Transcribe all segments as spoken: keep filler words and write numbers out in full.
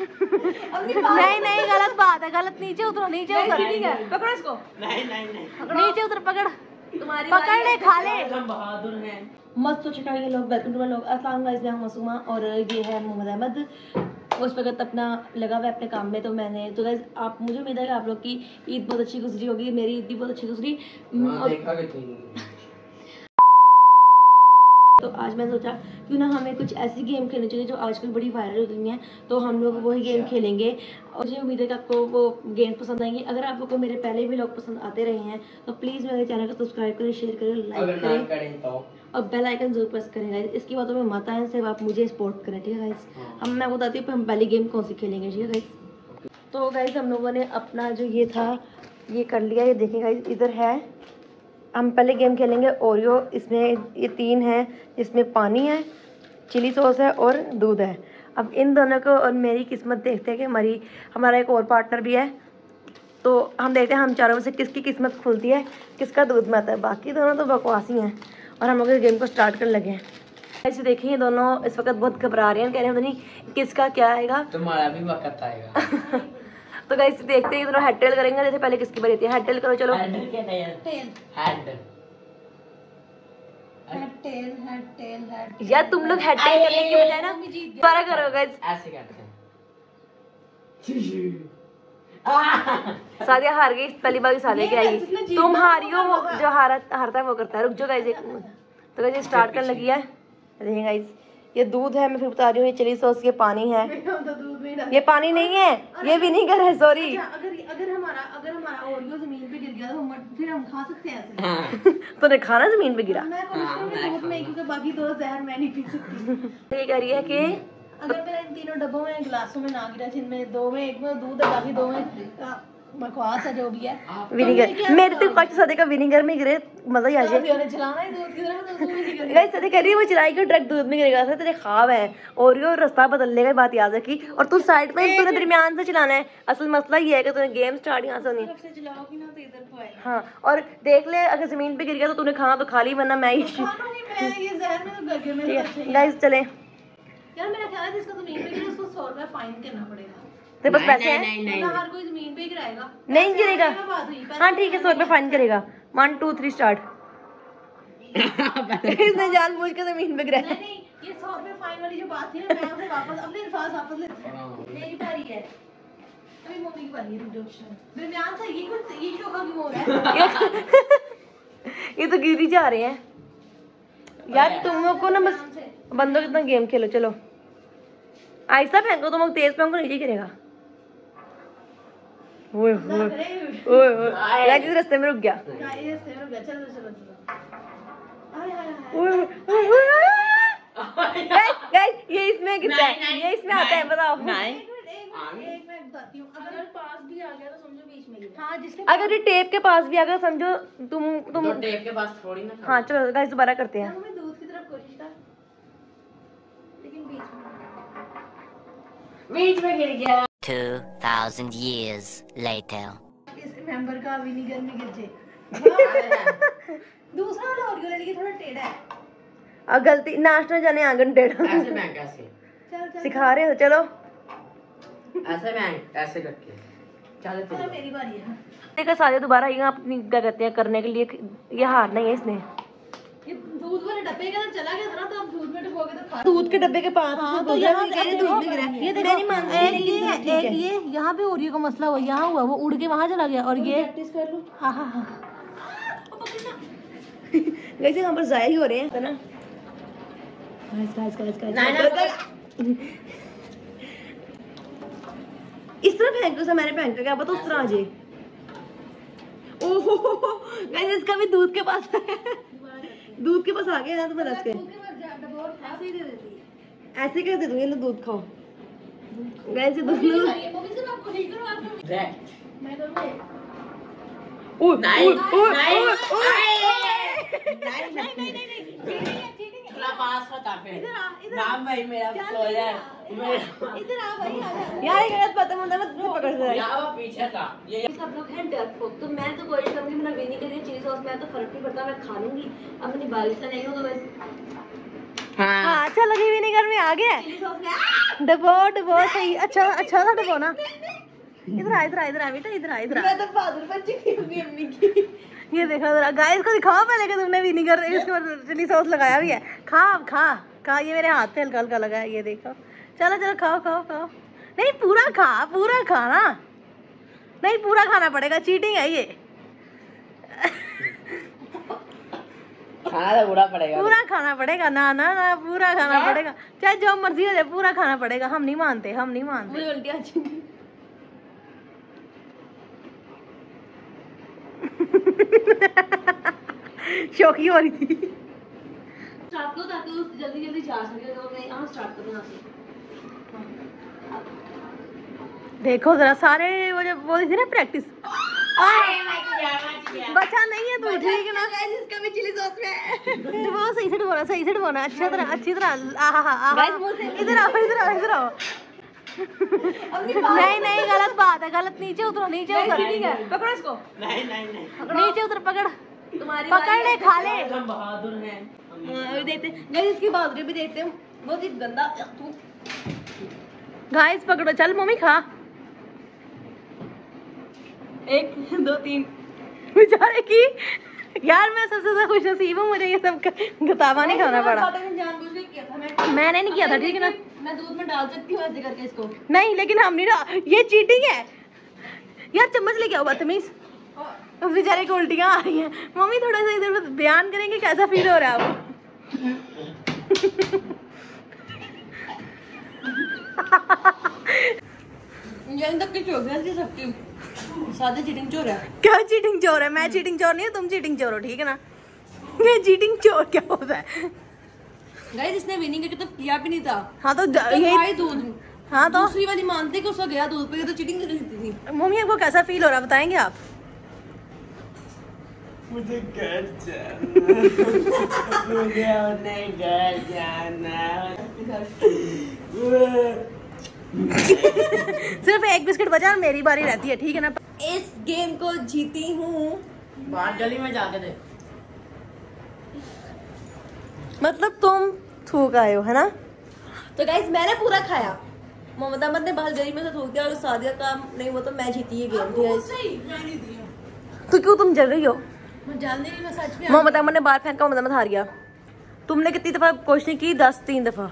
नहीं नहीं गलत बात है, गलत। नीचे उतरो, नीचे उतर, पकड़ो इसको। नहीं नहीं नहीं नीचे उतर, पकड़, तुम्हारी पकड़ ले, खा ले। बहादुर हैं, मस्त सोच रहे हैं लोग। वेलकम टू माय लोग। अस्सलाम वालेकुम, मैं मसूमा और ये है मोहम्मद अहमद। उस वक्त अपना लगा हुआ अपने काम में। तो मैंने तो गाइस आप, मुझे उम्मीद है कि आप लोग की ईद बहुत अच्छी गुजरी होगी। मेरी ईद भी बहुत अच्छी गुजरी। तो आज मैंने सोचा क्यों ना हमें कुछ ऐसी गेम खेलनी चाहिए जो आजकल बड़ी वायरल हो गई हैं। तो हम लोग वही गेम खेलेंगे और मुझे उम्मीद है कि आपको वो गेम पसंद आएंगी। अगर आप लोग को मेरे पहले भी लोग पसंद आते रहे हैं तो प्लीज़ मेरे चैनल को सब्सक्राइब करें, शेयर करें, लाइक करें, करें तो। और बेल आइकन जरूर प्रेस करें गाइस। इसकी बातों में मत आए, सिर्फ आप मुझे सपोर्ट करें, ठीक है गाइस। हम मैं बताती हूँ हम पहली गेम कौन सी खेलेंगे, ठीक है गाइस। तो गाइस हम लोगों ने अपना जो ये था ये कर लिया। ये देखें गाइस, इधर है। हम पहले गेम खेलेंगे ओरियो। इसमें ये तीन हैं, इसमें पानी है, चिली सॉस है और दूध है। अब इन दोनों को और मेरी किस्मत देखते हैं कि हमारी हमारा एक और पार्टनर भी है। तो हम देखते हैं हम चारों में से किसकी किस्मत खुलती है, किसका दूध में आता है। बाकी दोनों तो बकवासी हैं और हम लोग इस गेम को स्टार्ट करने लगे हैं। ऐसे देखें ये दोनों इस वक्त बहुत घबरा रहे हैं, कह रहे हैं पता नहीं किसका क्या आएगा। तुम्हारा भी वक्त आएगा। तो गाइस देखते हैं दोनों हेड टेल करेंगे। जैसे पहले किसकी बारी आती है, हेड टेल करो। चलो हेड टेल हेड टेल यार, तुम लोग हेड टेल करने की बजाय ना दोबारा करो गाइस। ऐसे करते हैं। सादिया हार गई, पहली बार सादिया की आई। तुम हारी हो, जो हारा हारता है वो करता है। रुक जाओ गाइस एक मिनट। तो गाइस स्टार्ट करने लगी है। देखिए गाइस ये दूध है, मैं फिर बता रही हूँ। ये चिली सॉस, ये पानी है, ये पानी नहीं है, ये भी नहीं कर है, सॉरी। अच्छा, अगर अगर हमारा अगर हमारा ओरियो जमीन पे गिर गया तो हम फिर हम खा सकते हैं। तूने खाना जमीन पे गिरा? मैं बहुत नहीं, क्योंकि बाकी दो जहर मैं नहीं पी सकती। ये कह रही है कि अगर मेरे इन तीनों डब्बों में गिलासों में ना गिरा, जिनमें दो में एक में दूध है बाकी दो में बकवास है जो भी है। विनीगर मेरे तो कच्चे सदे का विनीगर में गिरे, मजा ही आ जाए। सदे कह रही है वो चलाएगी डायरेक्ट दूध में गिरेगा। तेरे ख्वाब है और ये रास्ता बदलने का बात याद रखी। और तू साइड में, तूने दरमियान से चलाना है। असल मसला ये है कि तूने गेम स्टार्ट यहाँ से होनी है। हाँ और देख ले, अगर जमीन पे गिर गया तो तूने खाना तो खा ली, वरना मैं ही। गाइस चले यार, मेरा ख्याल है इसका जमीन पे गिरे उसको सौ रुपया फाइन करना पड़ेगा। तेरे पास पैसे हैं? नहीं नहीं हर कोई जमीन पे गिराएगा, नहीं गिरेगा। हाँ ठीक है, सौ रुपये फाइन करेगा। One two three start. इसने जानबूझ के जमीन पे गिराया। नहीं नहीं ये सौ रुपये फाइन वाली जो बात थी ना, मैं उसे वापस अपने अल्फाज वापस ले। मेरी बारी है, अभी मम्मी की बारी है। रिडक्शन दरमियान से ये कुछ ये शोका क्यों हो रहा है? ये तो गिरी जा रहे हैं यार। तुम लोग को ना बस बंदो कितना गेम खेलो। चलो ऐसा फेंको, तुम लोग तेज फेंको, नीचे गिरेगा। ओए ओए ओए ओए इस रास्ते में रुक गया। चलो चलो चलो। ये इसमें गिरता है, ये इसमें आता है, बताओ। अगर पास भी आ गया तो समझो बीच में। हाँ जिसके अगर ये टेप के पास भी आ गया समझो तुम तुम टेप के पास थोड़ी ना। हाँ चलो गाइस दोबारा करते हैं। हमें दूध की तरफ कोशिश कर, लेकिन बीच में बीच में गिर गया। two thousand years later इस मेंबर का विनीगर में गिर जाए। दूसरा वाला और गलती थोड़ा टेढ़ा है। अब गलती नाश्ता जाने आंगन टेढ़ा। ऐसे मैं कैसे चल सिखा रहे हो? चलो ऐसे मैं ऐसे करके चलो। चलो मेरी बारी है। देखो सारे दोबारा ये अपनी क्या करते हैं करने के लिए। ये हारना है इसने। ये दूध वाले डब्बे का चला गया था ना, तो आप दूध में डुबोगे तो खा। दूध के डब्बे के पास हाँ, तो यहाँ ये देखो एक ये यहाँ पे ओरियो का मसला हुआ, यहाँ हुआ वो उड़ के वहाँ चला गया। और ये प्रैक्टिस कर लो। हाँ हाँ हाँ वैसे यहाँ पर ज़ाया ही हो रहे हैं ना। इस तरह फेंको से मैंने फेंका, क्या पता उस तरह आ जाए। ओहो गाइस इसका भी दूध के पास दूध के पास आ गया ना। तो मैं रख के ऐसे कर दे दूंगी। लो दूध खाओ गाइस। दूध लो ओ नहीं ओ नहीं नहीं नहीं नहीं थोड़ा पास होता है। इधर आ इधर नाम भाई मेरा फ्लो यार। इधर आ भाई आ यार। ये गलत पता मतलब मत पकड़ दे यार, वो पीछे था। ये सब लोग हैं डरपोक। तो मैं तो कोशिश करूंगी मेरा विनी करिए चिली सॉस में तो फर्क नहीं पड़ता, मैं खा लूंगी। अब मेरी बारिश नहीं हो तो बस हाँ अच्छा लगी भी नहीं घर में आ गया डबो डबो सही अच्छा अच्छा था डबो ना इधर आ इधर आ इधर आ बेटा इधर आ इधर मैं तो बहादुर बच्ची की अम्मी की ये देखो जरा गाइस को दिखाओ पहले कि तुमने विनेगर इसके ऊपर चिली सॉस लगाया भी है खा खा खा ये मेरे हाथ पे हल्का हल्का लगा है ये देखो चलो चलो खाओ खाओ खाओ नहीं पूरा खा पूरा खा ना नहीं पूरा खाना पड़ेगा चीटिंग है ये खाना पूरा पड़ेगा पूरा खाना पड़ेगा ना ना ना पूरा खाना पड़ेगा चाहे जो मर्जी हो जाए पूरा खाना पड़ेगा हम नहीं मानते हम नहीं मानते शौकी हो रही थी स्टार्ट करो ताकि जल्दी जल्दी जा सके तो मैं यहाँ स्टार्ट करूँगा देखो जरा सारे वो जो वो थी ना प्रैक्टिस बचा नहीं है तू ठीक है ना इसका भी चिली सॉस में तो वो सही से डुबोना सही से डुबोना अच्छा तरह अच्छी तरह आहा आहा इधर आओ इधर आओ इधर आओ नहीं नहीं गलत बात है गलत नीचे उतरो नीचे उतर ठीक है पकड़ो इसको नहीं नहीं नहीं नीचे उतर पकड़ तुम्हारी पकड़ ले खा ले हम बहादुर हैं हम देते गाइस इसकी बाजरे भी देते हूं बहुत ही गंदा तू गाइस पकड़ो चल मम्मी खा एक दो तीन बेचारे की यार मैं सबसे ज्यादा खुश नसीब हूँ मुझे ये सब गतावा नहीं खाना पड़ा मैंने नहीं किया था ठीक है ना मैं दूध में डाल सकती हूँ ऐसे करके इसको नहीं लेकिन हम नहीं डाल ये चीटिंग है यार चम्मच लेके आओ बदतमीज उस बेचारे को उल्टियाँ आ रही हैं मम्मी थोड़ा सा इधर बयान करेंगे कैसा फील हो रहा है आपको सादा चीटिंग चोर है क्या चीटिंग चोर है मैं चीटिंग चोर नहीं हूँ तुम चीटिंग चोर हो ठीक है ना ये चीटिंग चोर क्या होता है गाइस इसने विनिंग करके तो किया भी नहीं था हाँ तो ये दूध हाँ तो दूसरी वाली मानते कि उसका गया दूध पे तो चीटिंग कर रही थी मम्मी आपको कैसा फील हो रहा बताएंगे आप मुझे घर जाना मुझे अपने घर जाना सिर्फ एक बिस्किट बचा मेरी बारी रहती है ठीक है ना इस गेम को जीती हूँ बाहर गली में जाके दे मतलब तुम थूक आए हो है ना तो गाइस मैंने पूरा खाया मोहम्मद अहमद ने बाहर गली में से थूक दिया और सादिया का नहीं वो तो मैं जीती ये गेम थी तो क्यों तुम जल रही हो मोहम्मद अहमद ने बाहर फेंका मोहम्मद अहमद हार गया तुमने कितनी दफा कोशिश की दस तीन दफा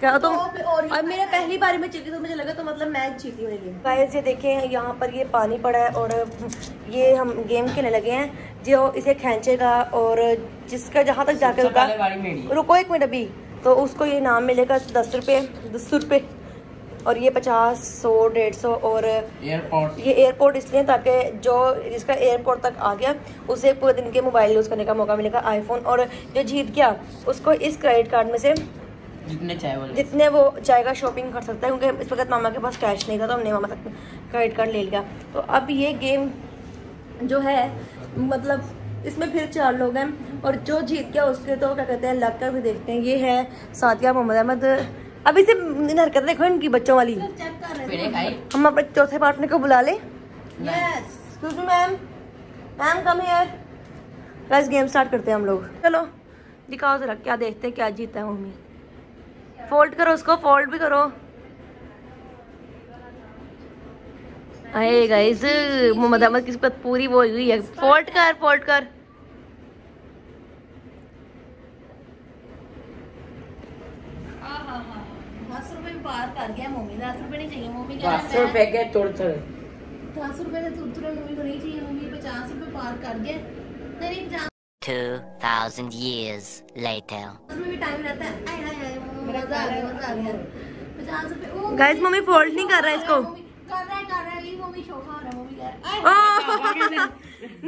क्या तुम तो तो और मेरा पहली बारी में चली तो मुझे लगा तो मतलब मैच जीती होगी गाइस ये देखें यहाँ पर ये पानी पड़ा है और ये हम गेम खेलने लगे हैं जो इसे खींचेगा और जिसका जहाँ तक जाकर रुका रुको एक मिनट अभी तो उसको ये इनाम मिलेगा दस रुपये दस रुपये और ये पचास सौ डेढ़ सौ और एयरपोर्ट ये एयरपोर्ट इसलिए ताकि जो जिसका एयरपोर्ट तक आ गया उसे पूरे दिन के मोबाइल यूज़ करने का मौका मिलेगा आईफोन और जो जीत गया उसको इस क्रेडिट कार्ड में से जितने चाहे वो जितने वो चाय का शॉपिंग कर सकता है क्योंकि इस वक्त मामा के पास कैश नहीं था तो हमने मामा तक क्रेडिट कार्ड ले लिया तो अब ये गेम जो है मतलब इसमें फिर चार लोग हैं और जो जीत गया उसके तो क्या कहते हैं लग कर भी देखते हैं ये है सादिया मोहम्मद अहमद अब इसे हरकत देखो इनकी बच्चों वाली हम अपने चौथे पार्टनर को बुला लें ma'am ma'am come here guys game start करते हैं हम लोग चलो दिखाओ जरा क्या देखते हैं क्या जीता है मम्मी फोल्ड करो उसको फोल्ड भी करो अरे गाइस मोहम्मद अहमद की किस्मत पूरी बोल गई है फोल्ड कर फोल्ड कर दस रुपए पार कर गया मम्मी दस रुपए नहीं चाहिए मम्मी क्या दस रुपए के तोड़ तोड़ दस रुपए से तोड़ तोड़ मम्मी को नहीं चाहिए मम्मी पचास रुपए पार कर गए तेरी पचास two thousand years later भी टाइम रहता है हाय हाय हाय मजा आ गया मजा आ गया पचास रुपए गाइस मम्मी फोल्ड नहीं कर रहा है इसको कर रहा है कर रहा है ये मम्मी शोखा हो रहा है मम्मी यार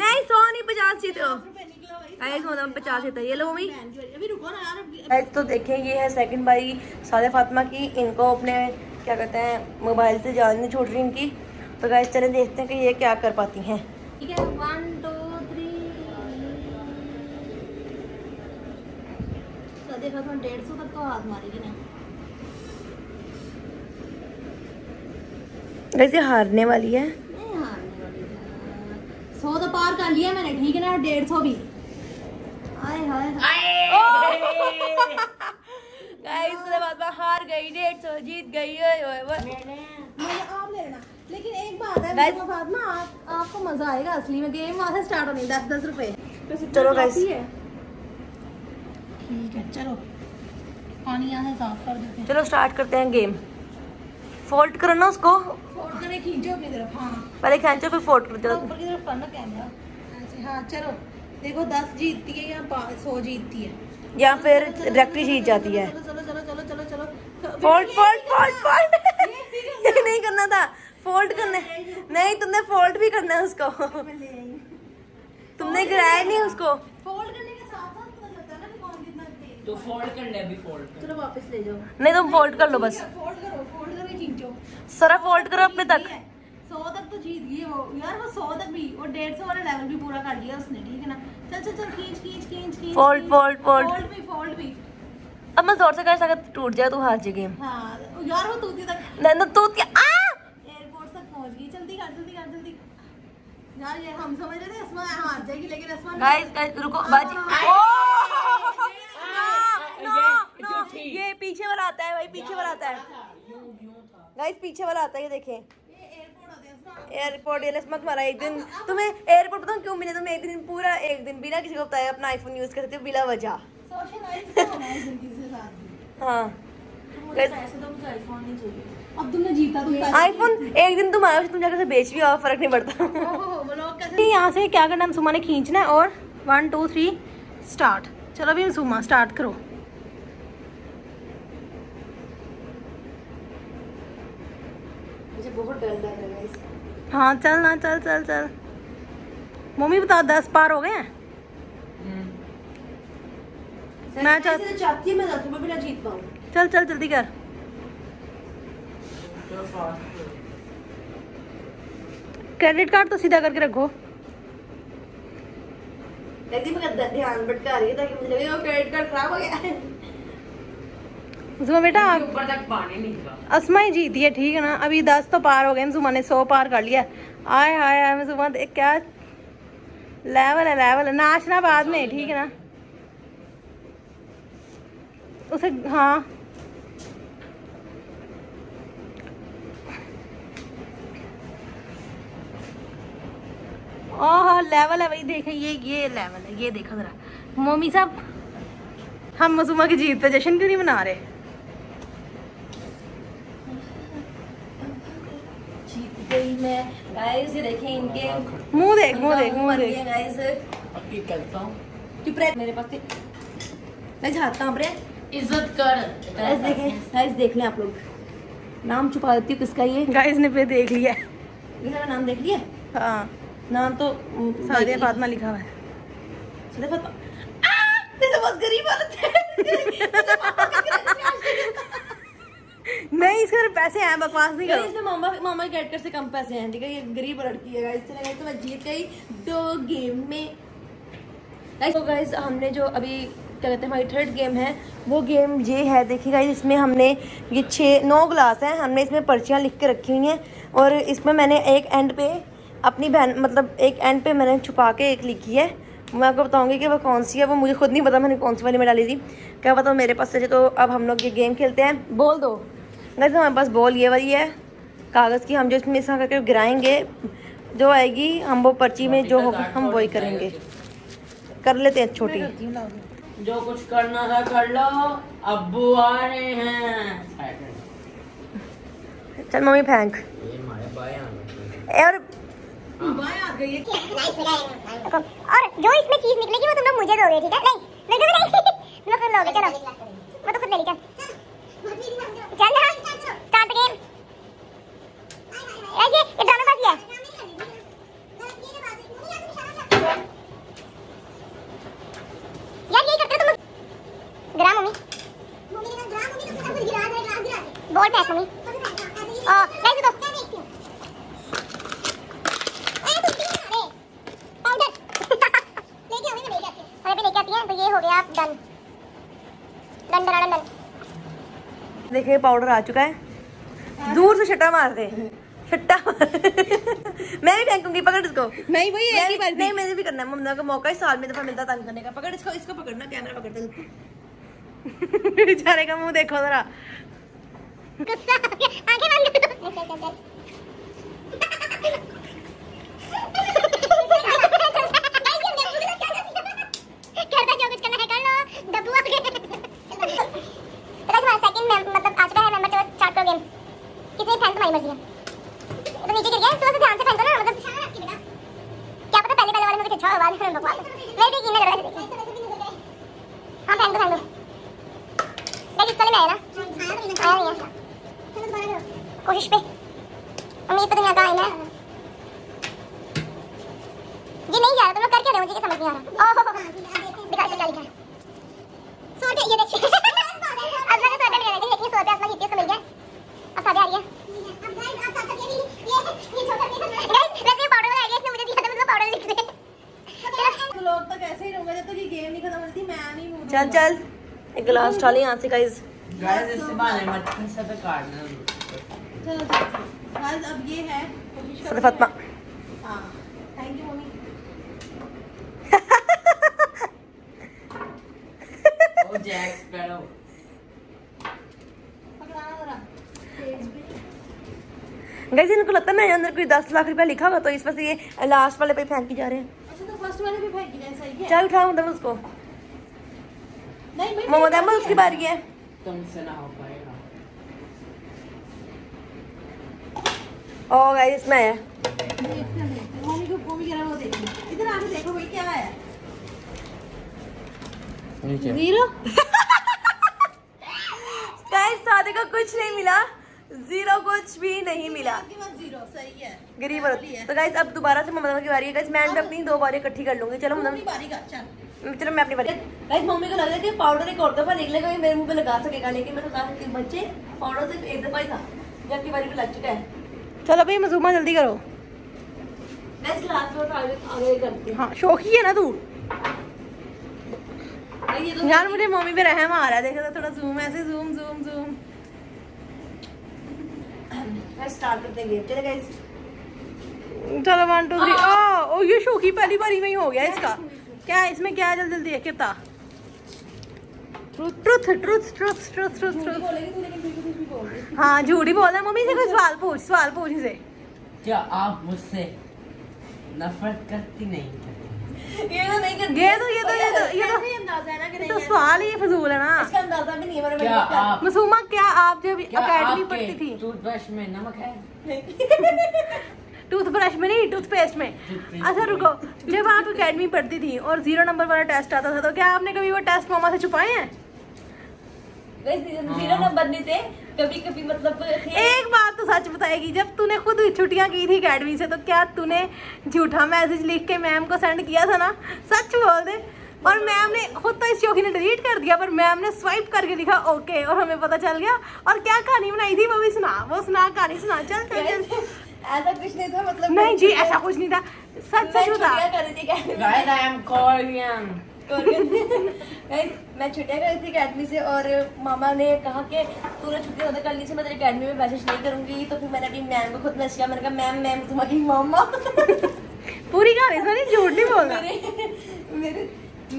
नहीं सौ नहीं पचास जीते हो गाइस मतलब पचास जीता ये लो मम्मी अभी रुको ना यार गाइस तो देखें ये है सेकंड बारी सादिया फातिमा की इनको अपने क्या कहते हैं मोबाइल से जान नहीं छोड़ रही इनकी तो गाइस चलें देखते हैं कि ये क्या कर पाती हैं ठीक है देखा तो डेढ़ सौ तक तो हाथ मारेगी ना वैसे हारने वाली है नहीं हारने वाली है सौ तो पार कर लिया मैंने ठीक है ना डेढ़ सौ भी आए हाय हाय गाइस हार गई डेट सो जीत गई है। लेकिन एक बात है फातिमा, आप आपको मजा आएगा असली में, गेम वहाँ से स्टार्ट होनी दस दस रुपए। चलो गाइस ठीक है, चलो पानी यहाँ से साफ कर देते हैं। चलो स्टार्ट करते हैं गेम। फोल्ड करो ना उसको, फोल्ड करके खींचो अपनी तरफ। हाँ पहले खींचो फिर फोल्ड करते रहो ऊपर की तरफ, करना कैमरा ऐसे। हाँ चलो देखो दस जीतती है या सौ जीतती है या फिर डायरेक्टली जीत जाती है। चलो चलो चलो चलो चलो फोल्ड फोल्ड फोल्ड फोल्ड नहीं करना था, फोल्ड करना नहीं, तुमने फोल्ड भी करना है उसको, तुमने गिराया नहीं उसको। फोल्ड करने के साथ साथ पता लगता है ना कि कौन कितना तेज, तो फोल्ड करना है अभी। फोल्ड चलो वापस ले जाओ, नहीं तुम फोल्ड कर लो बस, फोल्ड करो, फोल्ड करके खींचो सारा, फोल्ड करो अपने तक। सौ तक तो जीत गई है वो यार, वो सौ तक भी और डेढ़ सौ वाला लेवल भी पूरा कर लिया उसने, ठीक है ना। चल चल चल खींच खींच खींच खींच, फोल्ड फोल्ड फोल्ड फोल्ड भी फोल्ड भी। अब मैं जोर से कर सकता, टूट जाए तो हार जाएगी। हां यार वो टूटी तक नहीं ना, टूट गया आ एयरपोर्ट तक पहुंच गई। जल्दी कर जल्दी कर जल्दी यार, ये हम समझ रहे थे असमा हार जाएगी लेकिन असमा। गाइस गाइस रुको बाजी, नो नो ये पीछे वाला आता है भाई, पीछे वाला आता है गाइस, पीछे वाला आता है। ये देखें एयरपोर्ट ये मत मारा। एक दिन तुम्हें एयरपोर्ट बताऊँ क्यों मिले, तुम्हें एक दिन पूरा एक दिन बिना किसी को बताया अपना आईफोन यूज करते हो बिना वजह। हाँ अब तुमने जीता, आईफोन एक दिन तुम आए, तुम जाकर बेच भी आओ, फर्क नहीं पड़ता। यहाँ से क्या करना, मसूमा ने खींचना है और वन टू थ्री स्टार्ट। चलो अभी मसूमा स्टार्ट करो। बहुत डर लग रहा है इस। हाँ चल ना चल चल चल। मम्मी बता दस पार हो गए हैं। मैं चल चाहती मैं दस रुपये भी ना जीत पाऊँ। चल चल जल्दी कर। क्रेडिट कार्ड तो सीधा करके रखो। ध्यान भटका रही है ताकि मुझे लगे वो क्रेडिट कार्ड खराब हो गया है। जुमा बेटा ऊपर तक पानी नहीं था। असमा ही जीती है ठीक है ना। अभी दस तो पार हो गए, जुमा ने सौ पार कर लिया। आए हाय हाय जुमा देख क्या लेवल है, लेवल है। नाचना बाद में ठीक है ना उसे। हाँ ओह लेवल है भाई, देखे ये ये लेवल है, ये देखो जरा। मोमी साहब हम मसूमा की जीत पे जश्न क्यों नहीं मना रहे? मैं गाइस ये देखें इनके मुंह देख मुंह देख मुंह देख गाइस। अब ये करता हूं कि प्रेम मेरे पास मैं चाहता हूं प्रेम इज्जत कर। गाइस देखें, गाइस देख लें आप लोग, नाम छुपा देती हूं किसका। ये गाइस ने पे देख लिया, मेरा नाम देख लिया। हां नाम तो सादिया फातिमा लिखा हुआ है। सादिया फातिमा आ ये तो बहुत गरीब हालत है। नहीं इसके अंदर पैसे हैं, बकवास नहीं करो। इसमें मामा मामा के कैरेक्टर से कम पैसे हैं ठीक है। ये गरीब लड़की है गाइस, चले गए तो मैं जीत गई दो गेम में। गाइस तो गाइस हमने जो अभी क्या कहते हैं हमारी थर्ड गेम है, वो गेम ये है देखिए गाइस। इसमें हमने ये छः नौ ग्लास हैं, हमने इसमें पर्चियाँ लिख के रखी हुई हैं और इसमें मैंने एक एंड पे अपनी बहन मतलब एक एंड पे मैंने छुपा के एक लिखी है। मैं आपको बताऊंगी कि वो कौन सी है, वो मुझे खुद नहीं पता मैंने कौन सी वाली में डाली थी। क्या बताओ मेरे पास से। तो अब हम लोग ये गेम खेलते हैं। बोल दो गाइस, हमारे पास बॉल ये वाली है कागज़ की, हम जो इसमें ऐसा करके गिराएंगे जो आएगी हम वो पर्ची में जो होगा हम वही करेंगे। कर लेते हैं छोटी, जो कुछ करना था कर लो, अब्बू आ रहे हैं। चल मम्मी फेंक और जो इसमें चीज निकलेगी वो तुम लोग मुझे दोगे ठीक है। नहीं नहीं नहीं तुम लोग लोगे। चलो वो तो खुद ले ली। चल चल ना स्टार्ट गेम। ये ये डालो बस ये यार यही करते तुम। गिरा मम्मी मम्मी ने गिरा, मम्मी ने सब कुछ गिरा दे, ग्लास गिरा दे, बॉल फेंक मम्मी। ओ गाइस तो देखिए पाउडर आ चुका है। दूर से छट्टा मार दे, छट्टा मार मैं भी फेंकूंगी, पकड़ इसको। नहीं भाई एक ही बार नहीं, मैंने भी करना है। मम्मी को मौका ही साल में दफा मिलता तंग करने का। पकड़ इसको, इसको पकड़ना, कैमरा पकड़ते बेचारे का मुंह देखो जरा, कोशिश पे उम्मीद तो दुनिया का है ना। ये नहीं यार, तुम लोग कर क्या रहे हो, मुझे समझ नहीं आ रहा। ओहो दिखा दिखा दिखा सो पे ये देखिए, अब मैंने तो डाटा देखिए सो पे आसमान इतने समझ गया। अब सादिया आ रही है। अब गाइस आप साथ ये ये ये छोटा नहीं है गाइस, वैसे पाउडर वाला आइडिया इसने मुझे दिया था, मतलब पाउडर लिख दे। तो लोग तो कैसे ही रहूंगा जब तक ये गेम नहीं खत्म होती। मैं नहीं मुंह चल चल एक गिलास डाल यहां से गाइस। गाइस इससे बाहर मत सब काटना। अब ये है फातिमा। हां थैंक यू मम्मी। ओ जैक्स बैठो पकड़ाना जरा गाइस। इनको लगता है ना अंदर कोई दस लाख रुपया लिखा होगा, तो इस वजह से ये लास्ट वाले पे फेंक के जा रहे हैं। अच्छा तो फर्स्ट वाले पे फेंक के जाए, सही है। चल उठाओ उधर उसको। नहीं मैं मोहम्मद अहमद उसकी बारी है, तुमसे ना हो पाएगा। ओ गाइस मैं है मम्मी को गोभी गिरा वो देखो, इधर आके देखो भाई क्या आया नीचे जीरो। गाइस सादे को कुछ नहीं मिला, जीरो कुछ भी नहीं मिला, जीरो सही है गरीब है। तो गाइस अब दोबारा से मम्मी की बारी है गाइस। मैं अपनी दो बारी इकट्ठी कर लूंगी। चलो मम्मी बारी का चल, चलो मैं अपनी बारी। गाइस मम्मी को लग रहा है कि पाउडर एक और दफा देख लेगा, मेरे मुंह पे लगा सकेगा, लेकिन मैं बता सकती हूं बच्चे पाउडर सिर्फ एक दफा ही था, जबकि बारी पे लग चुका है। चलो भाई मज़ूमा जल्दी करो। नेक्स्ट क्लास में आगे आगे करती हूं। हाँ शौकी है ना तू। ये तो यार मुझे मम्मी पे रहम आ रहा है, देखो थोड़ा जूम ऐसे जूम जूम जूम। मैं स्टार्ट करते हैं गेम। चलो गाइस चलो वन टू थ्री। ओ ओ ये शौकी पहली बारी में ही हो गया इसका। क्या इसमें क्या जल्दी जल्दी है कितना। Truth truth truth truth truth truth truth. हाँ झूठी बोल रहा है। मम्मी से कोई सवाल पूछ, सवाल पूछ इसे। क्या आप मुझसे नफरत करती नहीं करती। ये तो नहीं करती। ये तो ये तो ये तो ये तो अंदाजा है ना कि नहीं, तो सवाल ही फजूल है ना, इसका अंदाजा भी नहीं है। मेरा मासूमा क्या आप जब एकेडमी पढ़ती थी टूथब्रश में नमक है, टूथब्रश में नहीं टूथपेस्ट में। अच्छा रुको, जब आप अकेडमी पढ़ती थी और जीरो नंबर वाला टेस्ट आता था, तो क्या आपने कभी वो टेस्ट मामा से छुपाए हैं। जीरो नंबर नहीं थे कभी कभी, मतलब एक बात तो सच बताएगी, जब तूने खुद छुट्टियां की थी अकेडमी से, तो क्या तूने झूठा मैसेज लिख के मैम को सेंड किया था ना, सच बोल दे। और मैम ने खुद तो इस शौकी ने डिलीट कर दिया, पर मैम ने स्वाइप करके लिखा ओके, और हमें पता चल गया। और क्या कहानी बनाई थी वो भी सुना, वो सुना कहानी सुना। चल चल ऐसा कुछ नहीं था, मतलब नहीं जी ऐसा कुछ नहीं था, सच सच बता। Guys I am Korean Korean. Guys मैं छुट्टियां कर रही थी अकेडमी से, और मामा ने कहा कि तूने छुट्टियां उधर कर ली से मैं तेरी अकेडमी में मैसेज नहीं करूंगी। तो फिर मैंने अपनी मैम को खुद मैसेज किया, मैंने कहा मैम मैम तुम्हारी मामा। पूरी कहानी सारी झूठ नहीं बोल रहा। मेरे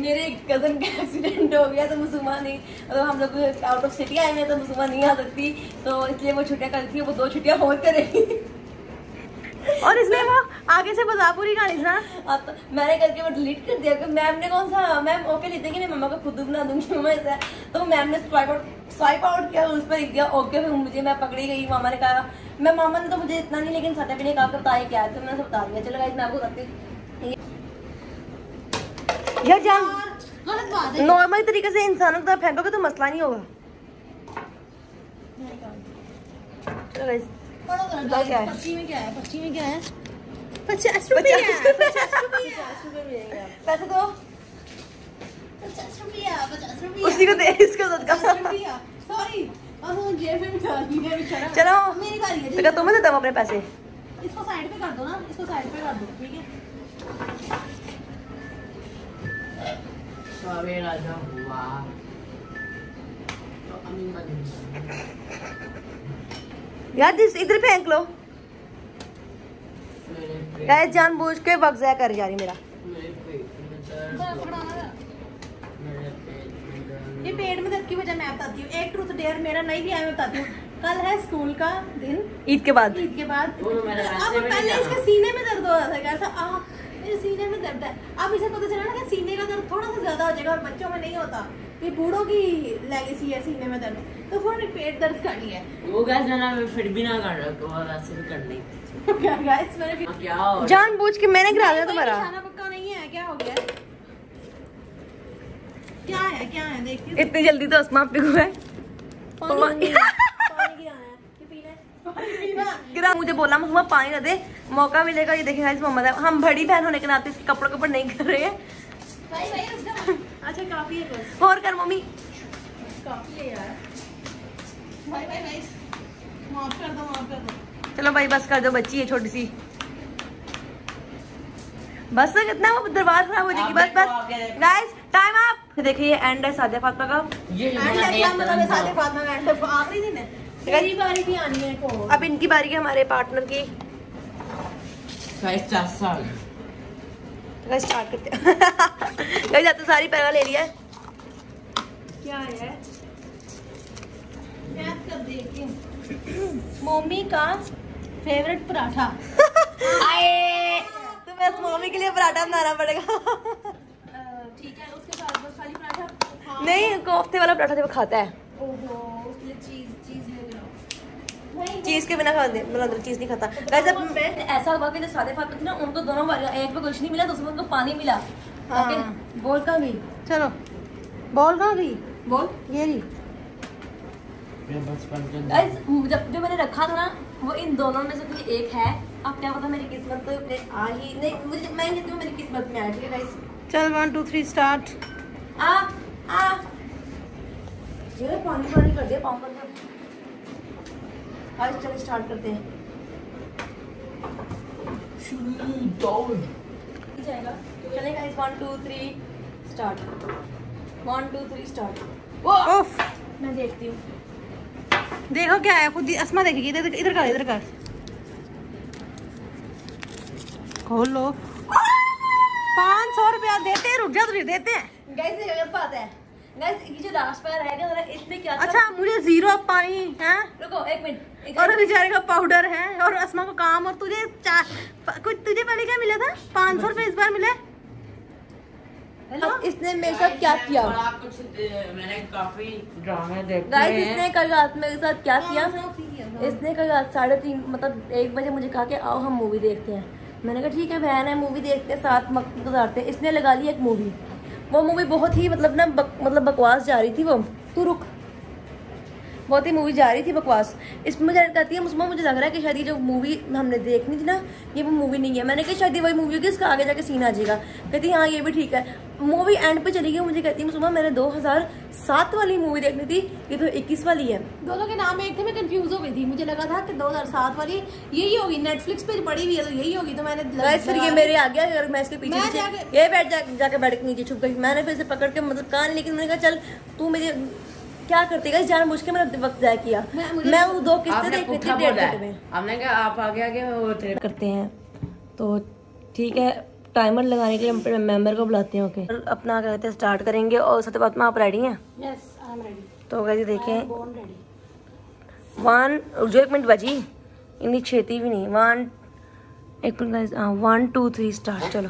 मेरे कजन का एक्सीडेंट हो गया, तो मसूमा नहीं, तो हम लोग आउट ऑफ सिटी आए हैं, तो मसूमा नहीं आ सकती, तो इसलिए वो छुट्टियां कर थी, वो दो छुट्टियां और करेगी। और इसमें वो आगे से बता पूरी कहानी ना। अब तो मैंने करके वो डिलीट कर दिया, मैम ने कौन सा मैम ओके लिख देंगे, मैं मम्मा को खुद बना दूंगी मम्मा ऐसा। तो मैम ने स्वाइप आउट स्वाइप आउट किया, उस पर लिख दिया ओके। फिर मुझे मैं पकड़ी गई, मामा ने कहा मैं मामा ने तो मुझे इतना नहीं, लेकिन साथ ने कहा बताया क्या है, तो मैंने बता दिया। चलो गाइस मैं आपको बताती हूँ, नॉर्मल तरीके से इंसानों को फेंकोगे तो मसला नहीं होगा। क्या है? पच्ची में क्या है? पच्ची में क्या है? पचास रुपया। पैसे दो। पचास रुपया। पचास रुपया। उसी को दे, इसको दो। पचास रुपया। सॉरी। अब वो जेब में डाल दिया बेचारा। चलो। मेरी बारी है। तो तुम्हें देता हूँ अपने पैसे। इसको साइड पे कर दो ना, इसको साइड पे कर दो, ठीक है? सॉरी राजा हुआ। तो अमीन बन। यार दिस इधर फेंक लो। गाइस जानबूझ के वक्त ज़ाया कर जा रही मेरा। ये पेट में दर्द की वजह मैं बताती हूँ। एक ट्रूथ डेयर मेरा नहीं भी आया, मैं बताती हूँ। कल है स्कूल का दिन, ईद के बाद ईद के बाद अब पहले इसके सीने में दर्द हो रहा था, मेरे सीने में दर्द है। अब इसे पता चला ना कि सीने का दर्द थोड़ा सा ज्यादा हो जाएगा और बच्चों में नहीं होता, ये बूढ़ों की लेगेसी है सीने में दर्द। तो फिर पेट दर्द कर लिया वो गैस ना, मैं फिर भी ना कर रहा तो वैसे भी कर नहीं गैस मैंने क्या जानबूझ के मैंने गिरा दिया तुम्हारा। खाना पक्का नहीं है, क्या हो गया, क्या है क्या है, देखिए इतनी जल्दी तो समाप्त हुआ है। गिरा मुझे बोला महुआ पानी ना दे, मौका मिलेगा ये देखेगा इस मोहम्मद। हम बड़ी बहन होने के नाते इसके कपड़ों कपड़ नहीं कर रहे हैं। भाई भाई उसका अच्छा काफी है बस। और कर मम्मी काफी है यार। भाई भाई भाई माफ कर दो माफ कर दो। चलो भाई बस कर दो, बच्ची है छोटी सी, बस कितना वो दरबार खराब हो जाएगी। बस बस गाइस टाइम अप। देखिए एंड है सादिया फातिमा का, ये मतलब सादिया फातिमा का एंड आखिरी दिन है। मेरी बारी भी आनी है को। अब इनकी बारी है हमारे पार्टनर की। चार साल। तो स्टार्ट करते हैं। जाते सारी पैगा ले लिया है। क्या है? मोमी का फेवरेट पराठा। आए। तो मैं मोमी के लिए पराठा बनाना पड़ेगा। ठीक है, उसके साथ बस खाली पराठा। नहीं, कोफ्ते वाला पराठा जब खाता है। चीज के बिना खाते मतलब चीज नहीं खाता। वैसे ऐसा हुआ कि जो सादे फातिमा ना उनको दोनों बार एक पे कुछ नहीं मिला, दूसरे को पानी मिला। हाँ। बॉल कहाँ गई? चलो बॉल कहाँ गई? बॉल ये रही। गाइस जब जो मैंने रखा था ना वो इन दोनों में से कोई एक है। अब क्या पता मेरी किस्मत तो अपने आ ही नहीं, मुझे मैं कहती हूँ मेरी किस्मत में आया। ठीक है गाइस चल वन टू थ्री स्टार्ट। आ आ ये पानी पानी कर दिया पाँव पर। आज चल स्टार्ट करते हैं। शुरू जाएगा। चलेगा इस one two three start. One two three start. ओफ। मैं देखती हूँ। देखो क्या है, खुद असमा देखेगी। इधर इधर कर इधर कर। खोल लो। पाँच सौ रुपया देते हैं, रुक जा तुझे देते हैं। गैस ये गलत बात है। ये जो लास्ट पैर आएगा इसमें क्या था? अच्छा मुझे जीरो पानी है। रुको एक मिनट। और बेचारे का पाउडर है और असमा को काम। और तुझे कुछ तुझे पहले क्या मिला था? पाँच सौ रुपए इस बार मिले। इसने मेरे साथ क्या किया? कुछ मैंने काफी ड्रामे देखे हैं। इसने कल रात मेरे साथ क्या किया? इसने कल रात साढ़े तीन मतलब एक बजे मुझे कहा कि आओ हम मूवी देखते हैं। मैंने कहा ठीक है बहन है, मूवी देखते हैं साथ वक्त गुजारते हैं। इसने लगा ली एक मूवी, वो मूवी बहुत ही मतलब ना बक, मतलब बकवास जा रही थी वो। तू रुक, बहुत ही मूवी जा रही थी बकवास। इसमें मुझे कहती है मुझमें मुझे लग रहा है कि शायद ये जो मूवी हमने देखनी थी ना ये वो मूवी नहीं है। मैंने कहा शायद वही मूवी होगी, इसका आगे जाके सीन आ जाएगा। कहती हाँ ये भी ठीक है। मूवी एंड पे चली गई। मुझे कहती है मुझमें मैंने दो हज़ार सात वाली मूवी देखनी थी, ये तो इक्कीस वाली है। दोनों के नाम एक थे, मैं कंफ्यूज हो गई थी। मुझे लगा था कि दो हज़ार सात वाली यही होगी, नेटफ्लिक्स पे पड़ी हुई है तो यही होगी। तो मैंने फिर ये मेरे आ गया और मैं इसके पीछे ये बैठ जाकर बैठ के नीचे छुप गई। मैंने फिर इसे पकड़ के मतलब कान, लेकिन मैंने कहा चल तू मुझे क्या करते गाइस, जानबूझ के मैंने वक्त जाया किया। मैं वो दो किस्तें देख रही थी डेढ़ घंटे में। हमने कहा आप आगे आगे वो ट्रेड करते हैं। तो ठीक है टाइमर लगाने के लिए हम अपने मेंबर को बुलाते हैं। ओके अपना कहते हैं स्टार्ट करेंगे। और सत्य बात में आप रेडी हैं? Yes I am ready. तो गाइस देखें वन जो एक मिनट बजी इतनी छेती भी नहीं। वन एक minute guys one two three start. चलो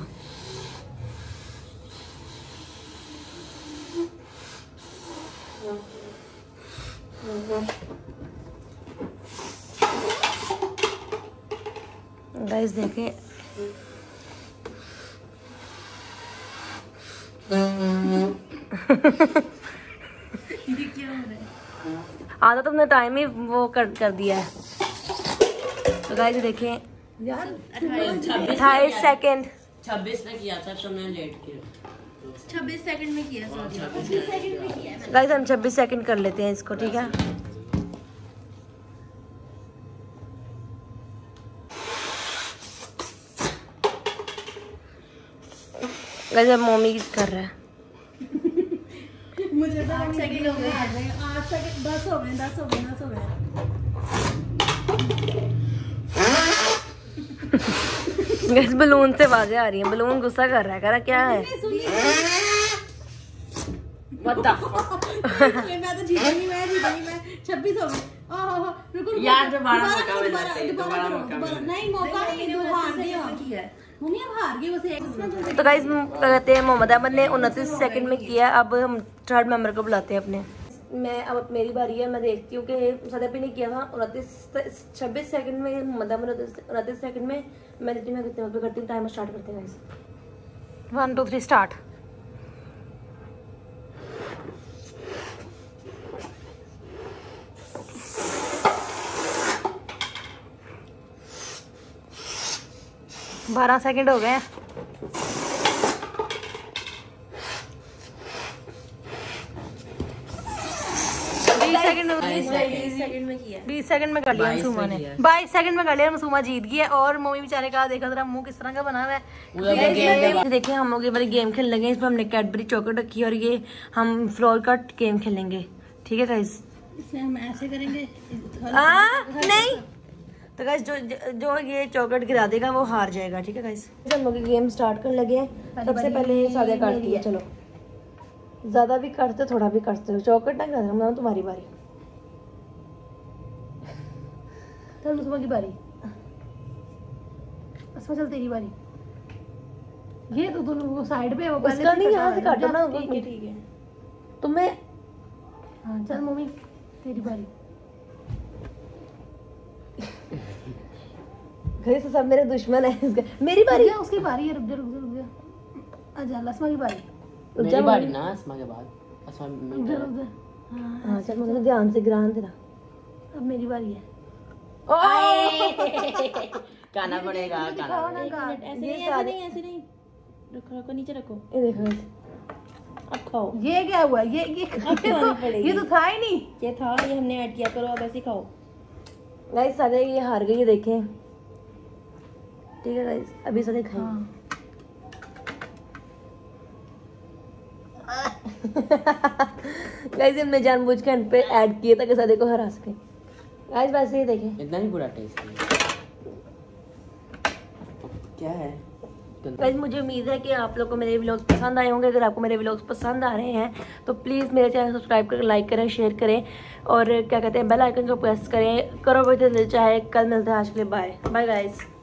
गाइस देखें आधा तो अपना टाइम ही वो कर कर दिया है। तो गाइस देखें अट्ठाईस सेकंड छब्बीस में किया था तो मैं लेट किया। छब्बीस सेकंड में किया सॉरी। गाइस हम छब्बीस सेकंड कर लेते हैं इसको। ठीक है गाइस अब मोमी कर रहा है। मुझे तो आठ सेकंड हो गए, आठ सेकंड दस हो गए दस हो गए दस हो गए। गैस बलून से आवाजें आ रही हैं, बलून गुस्सा कर रहा है। कह रहा क्या है तो गाइस कहते हैं मोहम्मद अहमद ने उनतीस सेकंड में किया। अब हम थर्ड मेंबर को बुलाते हैं अपने। मैं अब मेरी बारी है, मैं देखती हूँ कि सदा पे ने किया था उनतीस छब्बीस सेकंड में मोहम्मद अहमद उनतीस सेकंड में। मैं देखती हूँ कितने पे करती हूँ। टाइम स्टार्ट करते हैं guys, one two three start. बारह सेकंड हो गए। बीस सेकंड में कर लिया मसूमा ने, बाईस सेकंड में कर लिया। मसूमा जीत गई है और मोमी बेचारे का देखा जरा मुंह किस तरह का बना हुआ है। देखिए हम लोग ये वाली गेम खेलने लगे, इसमें हमने कैडबरी चॉकलेट रखी है और ये हम फ्लोर कट गेम खेलेंगे। ठीक है गाइस, इसमें हम ऐसे करेंगे नहीं तो गाइस जो जो ये चॉकलेट गिरा देगा वो हार जाएगा। ठीक है गाइस, हम लोग गेम स्टार्ट करने लगे हैं। सबसे पहले सादिया काटती है। चलो ज़्यादा भी काटते हो थोड़ा भी काटते हो, चॉकलेट ना गिरा देना। तुम्हारी बारी, चलो तुम्हारी बारी, असमा चल तेरी बारी। ये तो तुम वो साइड पे वो पहले नहीं, यहाँ से काटो ना। ठीक है तुम्हें, हाँ चल मम्मी तेरी बारी। घर से सब मेरे दुश्मन है। इसका मेरी बारी है, उसकी बारी है। रुक जा रुक जा रुक जा, अच्छा लस्मा की बारी। मेरी बारी ना लस्मा के बाद। अच्छा रुक जा रुक जा, हां चल मुझे ध्यान से गिरान देना। अब मेरी बारी है। ओए गाना पड़ेगा, गाना पड़ेगा। ऐसे नहीं ऐसे नहीं ऐसे नहीं, रखो रखो नीचे रखो। ये देखो अब खाओ। ये क्या हुआ? ये ये ये तो था ही नहीं, ये था, ये हमने ऐड किया। करो अब ऐसे खाओ। गाइस सारे ये हार गई है, देखें। ठीक है गाइस, अभी सारे खाएं। गाइस हमने जानबूझ के इन पे ऐड किया था कि सारे को हरा सके। गाइस बस ये देखें, इतना ही बुरा टेस्ट क्या है। गाइस मुझे उम्मीद है कि आप लोगों को मेरे व्लॉग्स पसंद आए होंगे। अगर आपको मेरे व्लॉग्स पसंद आ रहे हैं तो प्लीज़ मेरे चैनल सब्सक्राइब करें, लाइक करें, शेयर करें और क्या कहते हैं बेल आइकन को प्रेस करें। करो बच्चे चाहे। कल मिलते हैं, आज के लिए बाय बाय गाइस।